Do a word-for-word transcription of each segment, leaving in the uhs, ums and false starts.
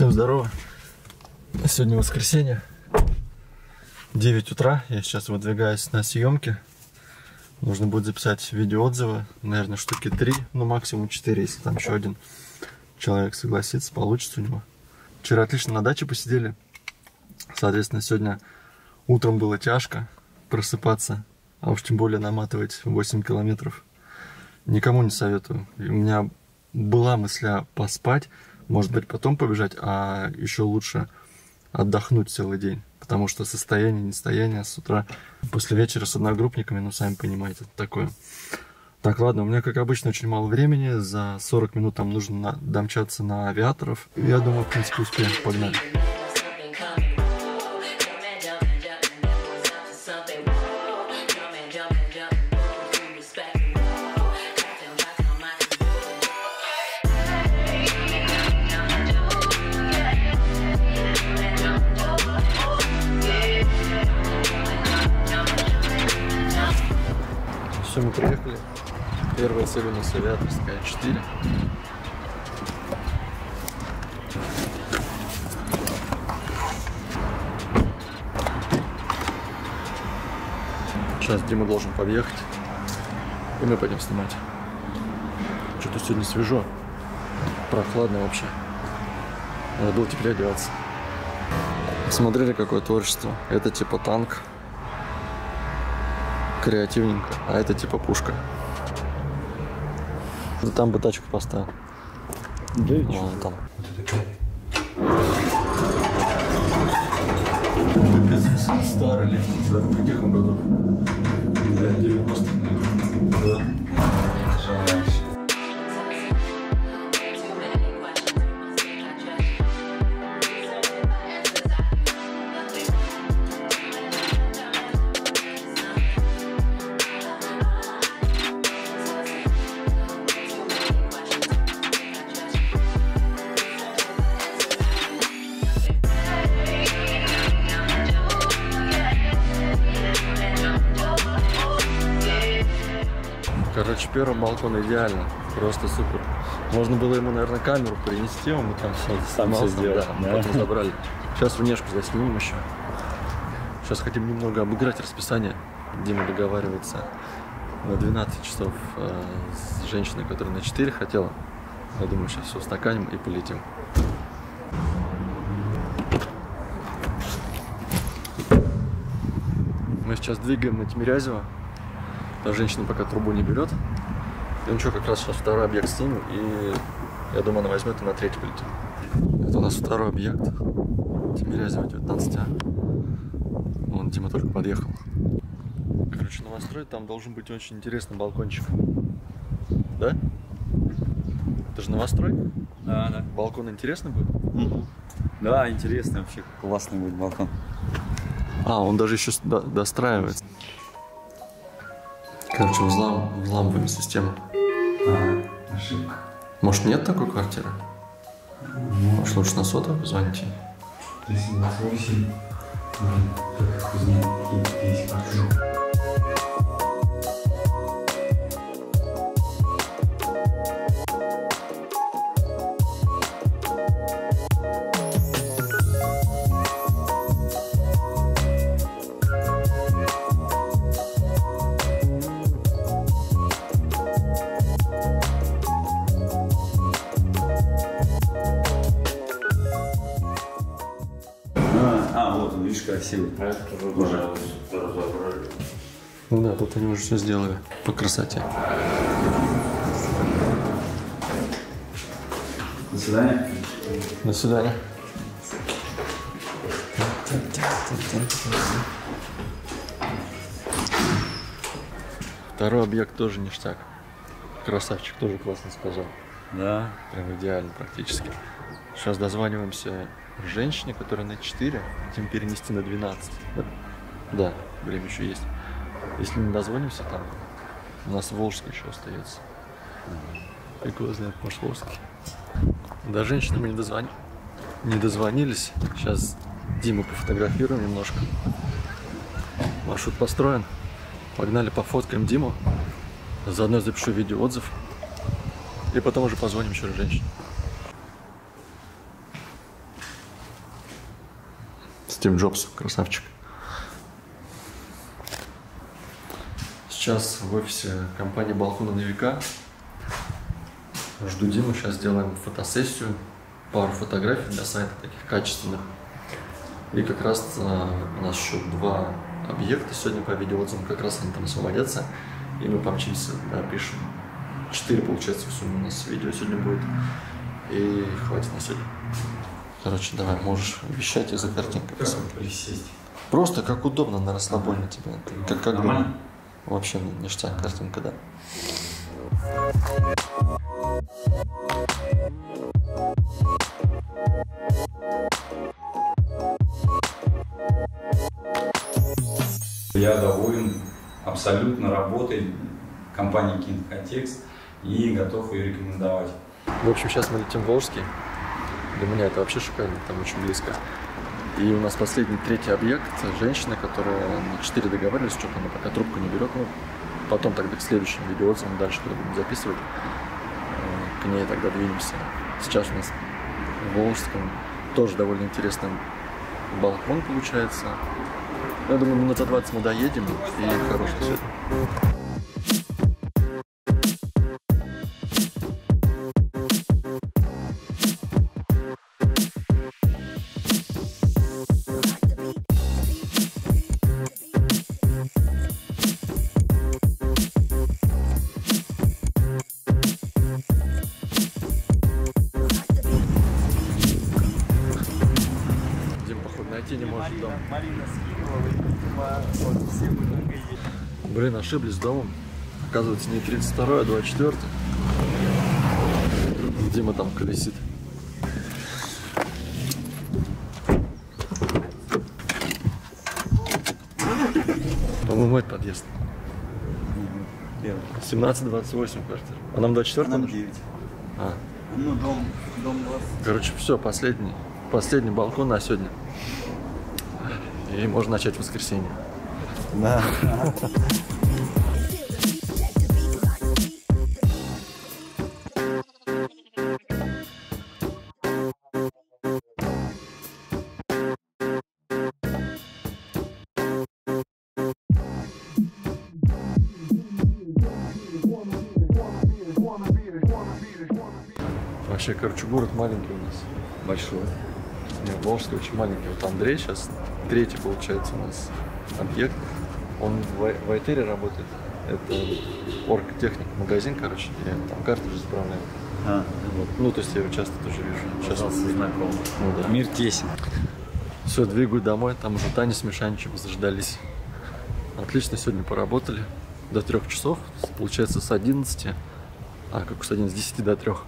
Всем здорово. Сегодня воскресенье, девять утра. Я сейчас выдвигаюсь на съемки. Нужно будет записать видеоотзывы. Наверное, штуки три, но максимум четыре, если там еще один человек согласится, получится у него. Вчера отлично на даче посидели. Соответственно, сегодня утром было тяжко просыпаться, а уж тем более наматывать восемь километров. Никому не советую. У меня была мысля поспать, может быть, потом побежать, а еще лучше отдохнуть целый день, потому что состояние, нестояние с утра, после вечера с одногруппниками, ну, сами понимаете, такое. Так, ладно, у меня, как обычно, очень мало времени, за сорок минут там нужно домчаться на авиаторов. Я думаю, в принципе, успеем, погнали. Все, мы приехали. Первая цель у нас авиаторская четыре. Сейчас Дима должен подъехать, и мы пойдем снимать. Что-то сегодня свежо, прохладно вообще. Надо было теплее одеваться. Смотрели, какое творчество. Это типа танк. Креативненько, а это типа пушка. Да там бы тачку поставил. Да и вон там. Старый лифт. В каких он годов? девяностых. Короче, первый балкон идеально, просто супер. Можно было ему, наверное, камеру принести, он бы там все сам сделал, да, да. Потом забрали. Сейчас внешку заснимем еще. Сейчас хотим немного обыграть расписание. Дима договаривается на двенадцать часов э, с женщиной, которая на четыре хотела. Я думаю, сейчас все устаканим и полетим. Мы сейчас двигаем на Тимирязево. Та женщина пока трубу не берет. И ничего, как раз сейчас второй объект снимем, и я думаю, она возьмет и на третий полетит. Это у нас второй объект. Тимирязево девятнадцать А. Вон Дима только подъехал. Короче, новострой, там должен быть очень интересный балкончик. Да? Это же новострой? Да, да. Балкон интересный будет? Угу. Да, интересный вообще. Классный будет балкон. А, он даже еще достраивается. Короче, взлам, взламываем систему. А, ошибка. Может, нет такой квартиры? Ну, может, лучше на сотовый позвоните? тридцать восемь. Красиво. Ну да, тут они уже все сделали по красоте. До свидания. До свидания. Второй объект тоже ништяк. Красавчик тоже классно сказал. Да. Прям идеально практически. Сейчас дозваниваемся женщине, которая на четыре, хотим перенести на двенадцать. Да, время еще есть. Если не дозвонимся, там у нас Волжский еще остается. Как его знает, может, Волжский. До женщины мы не, дозвон... не дозвонились. Сейчас Диму пофотографируем немножко. Маршрут построен. Погнали, пофоткаем Диму. Заодно запишу видеоотзыв. И потом уже позвоним еще раз женщине. Стив Джобс, красавчик. Сейчас в офисе компании «Балконы на века». Жду Диму, сейчас сделаем фотосессию, пару фотографий для сайта, таких качественных. И как раз у нас еще два объекта сегодня по видеоотзывам, как раз они там освободятся, и мы помчимся, напишем. Четыре, получается, в сумме у нас видео сегодня будет, и хватит на сегодня. Короче, давай, можешь вещать и за картинкой. Как присесть? Просто как удобно, на расслабоне тебе. Как, как нормально? Вообще ништяк, картинка, да. Я доволен абсолютно работой компании Kingcontext и готов ее рекомендовать. В общем, сейчас мы летим в Волжский. Для меня это вообще шикарно, там очень близко. И у нас последний, третий объект, женщина, которая на четыре договаривались, что-то она пока трубку не берет, но потом тогда к следующему видеоотзыву дальше когда будем записывать, к ней тогда двинемся. Сейчас у нас в Волжском тоже довольно интересный балкон получается. Я думаю, минут за двадцать мы доедем, и хороший свет. Не может Марина, Марина скинула, вот, все много есть. Блин, ошиблись домом. Оказывается, не тридцать второе, а двадцать четвёртое. Дима там колесит. По-моему, это подъезд. семнадцать двадцать восемь квартир. А нам двадцать четыре? Нам девять. А. Ну, дом, дом двадцать. Короче, все, последний. Последний балкон на сегодня. И можно начать в воскресенье. Да. Вообще, короче, город маленький у нас. Большой. Нет, Волжский очень маленький. Вот Андрей сейчас третий, получается, у нас объект. Он в Айтере работает. Это оргтехник, магазин, короче, я там картридж заправляю. А. Вот. Ну, то есть я его часто тоже вижу. Сейчас он знаком. Ну, да. Мир тесен. Все, двигаю домой. Там уже Таня с Мишанчиком заждались. Отлично сегодня поработали. До трех часов. Получается, с одиннадцати. А, как с одиннадцати, с десяти до трех.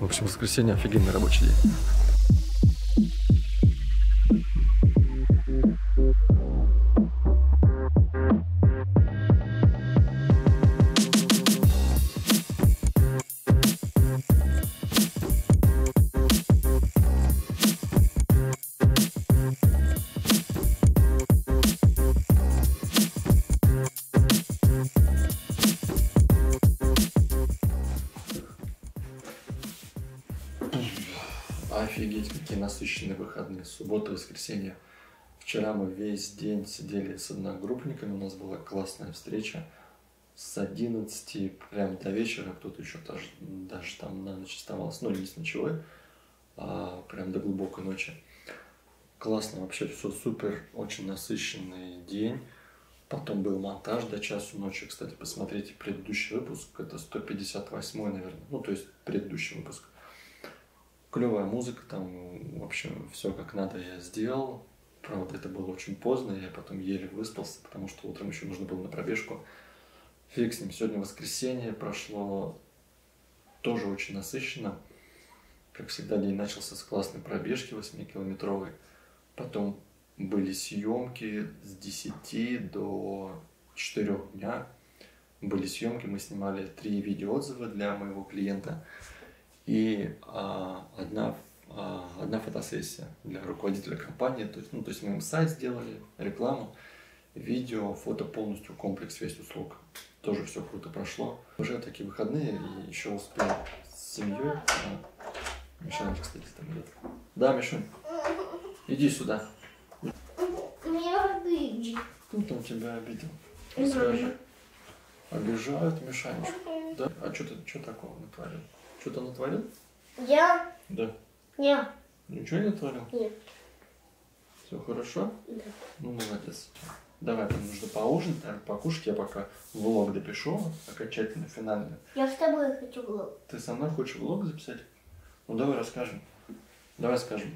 В общем, воскресенье офигенный рабочий день. Офигеть, какие насыщенные выходные. Суббота, воскресенье. Вчера мы весь день сидели с одногруппниками. У нас была классная встреча с одиннадцати прям до вечера. Кто-то еще даже, даже там на ночь оставался. Ну, не с ночевой, а прям до глубокой ночи. Классно, вообще все супер. Очень насыщенный день. Потом был монтаж до часу ночи. Кстати, посмотрите предыдущий выпуск. Это сто пятьдесят восьмой, наверное. Ну, то есть предыдущий выпуск. Клевая музыка, там, в общем, все как надо я сделал. Правда, это было очень поздно, я потом еле выспался, потому что утром еще нужно было на пробежку. Фиг с ним, сегодня воскресенье прошло тоже очень насыщенно. Как всегда, день начался с классной пробежки восьмикилометровой. Потом были съемки с десяти до четырёх дня. Были съемки, мы снимали три видеоотзыва для моего клиента. И а, одна, а, одна фотосессия для руководителя компании. То есть, ну, то есть мы им сайт сделали, рекламу, видео, фото, полностью комплекс весь услуг. Тоже все круто прошло. Уже такие выходные, и еще успел с семьей. А, Мишанчик, кстати, там идет. Да, Мишунь, иди сюда. Меня обидел. Кто-то у тебя обидел? Скажи. Обижают, мешаешь. Да? А что ты что такого натворил? Что-то натворил? Я? Да. Я. Ничего не натворил? Нет. Все хорошо? Да. Ну, молодец. Давай, там нужно поужинать, наверное, покушать. Я пока влог допишу окончательно, финально. Я с тобой хочу влог. Ты со мной хочешь влог записать? Ну, давай расскажем. Давай скажем.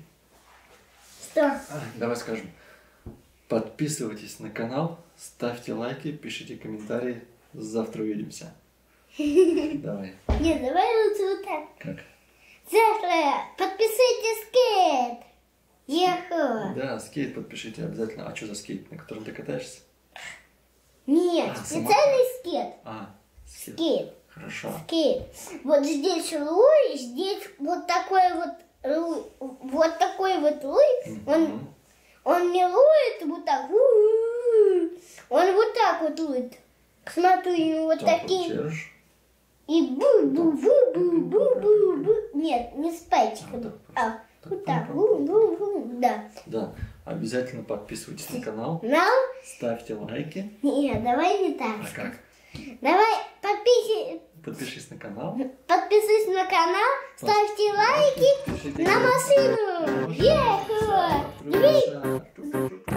Что? Давай скажем. Подписывайтесь на канал, ставьте лайки, пишите комментарии. Завтра увидимся. Давай. Нет, давай лучше вот так. Как? Завтра подписывайтесь скейт. Ехала. Да, скейт подпишите обязательно. А что за скейт, на котором ты катаешься? Нет, а, специальный скейт. А, скейт. Скейт. Хорошо. Скейт. Вот здесь луй, здесь вот такой вот луй, вот такой вот луй. Он, он не лует вот так. Он вот так вот лует. Смотри, вот так такие. Вот и бу-бу-бу-бу-бу-бу-бу. Нет, не с пальчиком. А, вот так. Бу-бу-бу. Да. Да. Обязательно подписывайтесь на канал. Нам? Ставьте лайки. Нет, давай не так. А как? Давай подпишись. Подпишись на канал. Подписывайтесь на канал. Ставьте лайки на машину. Ехала.